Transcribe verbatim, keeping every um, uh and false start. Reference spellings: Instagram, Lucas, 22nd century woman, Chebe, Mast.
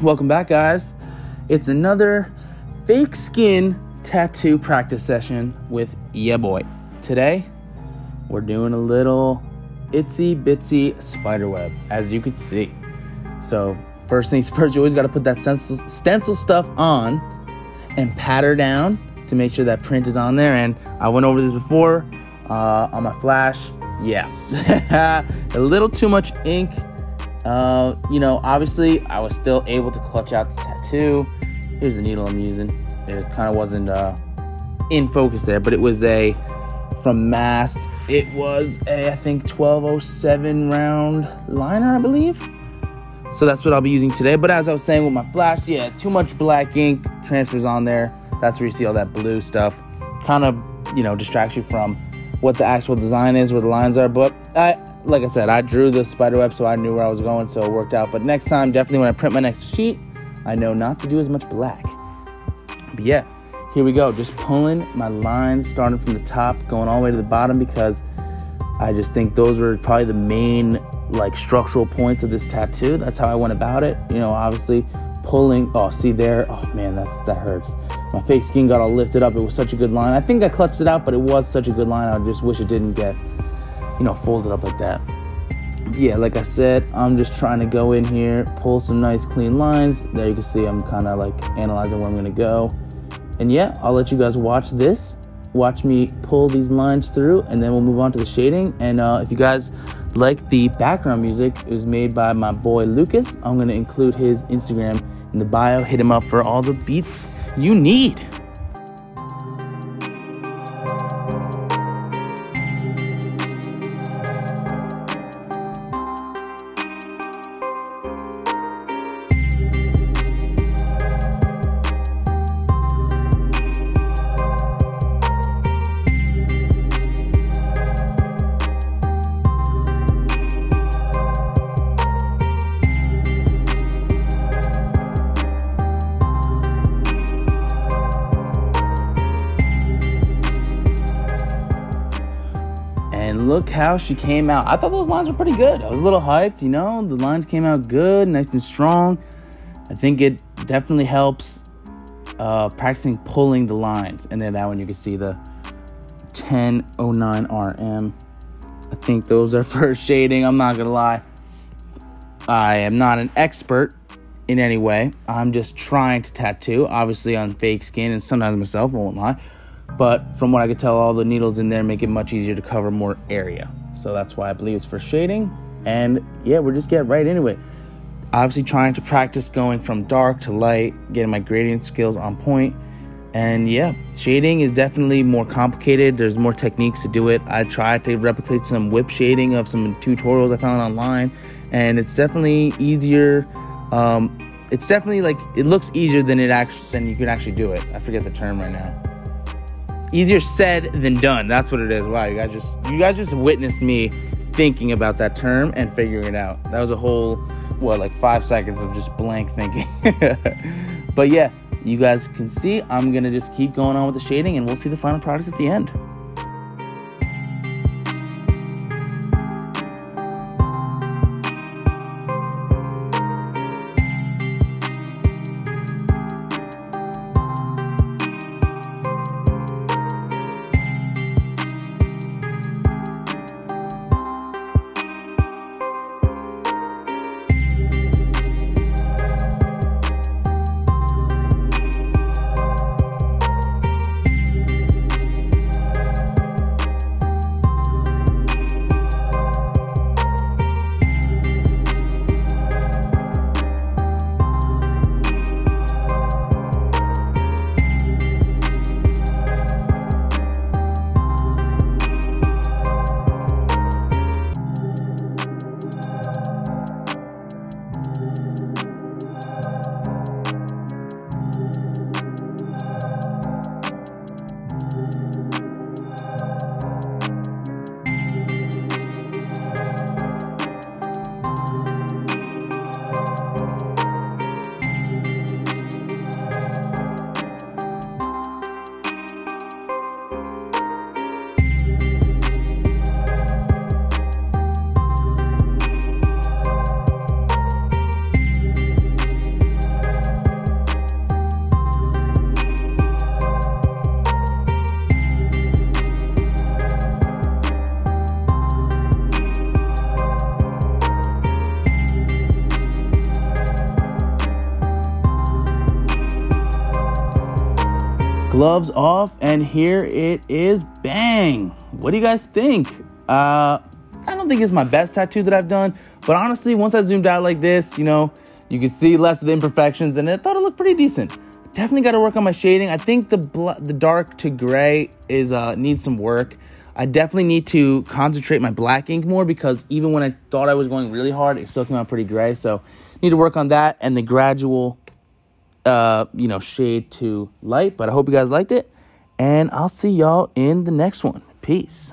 Welcome back, guys. It's another fake skin tattoo practice session with yeah boy. Today, we're doing a little itsy bitsy spider web, as you can see. So first things first, you always got to put that stencil, stencil stuff on and patter down to make sure that print is on there. And I went over this before uh, on my flash. Yeah, a little too much ink. Uh, you know, obviously, I was still able to clutch out the tattoo. Here's the needle I'm using. It kind of wasn't uh, in focus there, but it was a from Mast. It was a I think twelve oh seven round liner, I believe. So that's what I'll be using today. But as I was saying with my flash, yeah, too much black ink transfers on there. That's where you see all that blue stuff. Kind of, you know, distracts you from what the actual design is, where the lines are. But I. Like I said, I drew the spiderweb, so I knew where I was going, so it worked out. But next time, definitely when I print my next sheet, I know not to do as much black. But yeah, here we go. Just pulling my lines, starting from the top, going all the way to the bottom, because I just think those were probably the main, like, structural points of this tattoo. That's how I went about it. You know, obviously pulling. Oh, see there? Oh, man, that's, that hurts. My fake skin got all lifted up. It was such a good line. I think I clutched it out, but it was such a good line. I just wish it didn't get, you know, fold it up like that. Yeah, like I said, I'm just trying to go in here, pull some nice clean lines. There you can see I'm kind of like analyzing where I'm gonna go. And yeah, I'll let you guys watch this. Watch me pull these lines through, and then we'll move on to the shading. And uh, if you guys like the background music, it was made by my boy Lucas. I'm gonna include his Instagram in the bio. Hit him up for all the beats you need. And look how she came out. I thought those lines were pretty good. I was a little hyped, you know. The lines came out good, nice and strong. I think it definitely helps uh, practicing pulling the lines. And then that one, you can see the ten oh nine R M. I think those are for shading. I'm not gonna lie. I am not an expert in any way. I'm just trying to tattoo, obviously on fake skin, and sometimes myself, I won't lie. But from what I could tell, all the needles in there make it much easier to cover more area. So that's why I believe it's for shading. And yeah, we're just getting right into it. Obviously trying to practice going from dark to light, getting my gradient skills on point. And yeah, shading is definitely more complicated. There's more techniques to do it. I tried to replicate some whip shading of some tutorials I found online. And it's definitely easier. Um, it's definitely like, it looks easier than it actually, than you can actually do it. I forget the term right now. Easier said than done. That's what it is. Wow, you guys just you guys just witnessed me thinking about that term and figuring it out. That was a whole, what, like five seconds of just blank thinking. But yeah, you guys can see I'm gonna just keep going on with the shading, and we'll see the final product at the end. gloves off, and here it is. Bang! What do you guys think? Uh, I don't think it's my best tattoo that I've done, but honestly, once I zoomed out like this, you know, you can see less of the imperfections, and I thought it looked pretty decent. Definitely got to work on my shading. I think the the dark to gray is uh, needs some work. I definitely need to concentrate my black ink more, because even when I thought I was going really hard, it still came out pretty gray. So need to work on that and the gradual uh, you know, shade to light. But I hope you guys liked it, and I'll see y'all in the next one. Peace.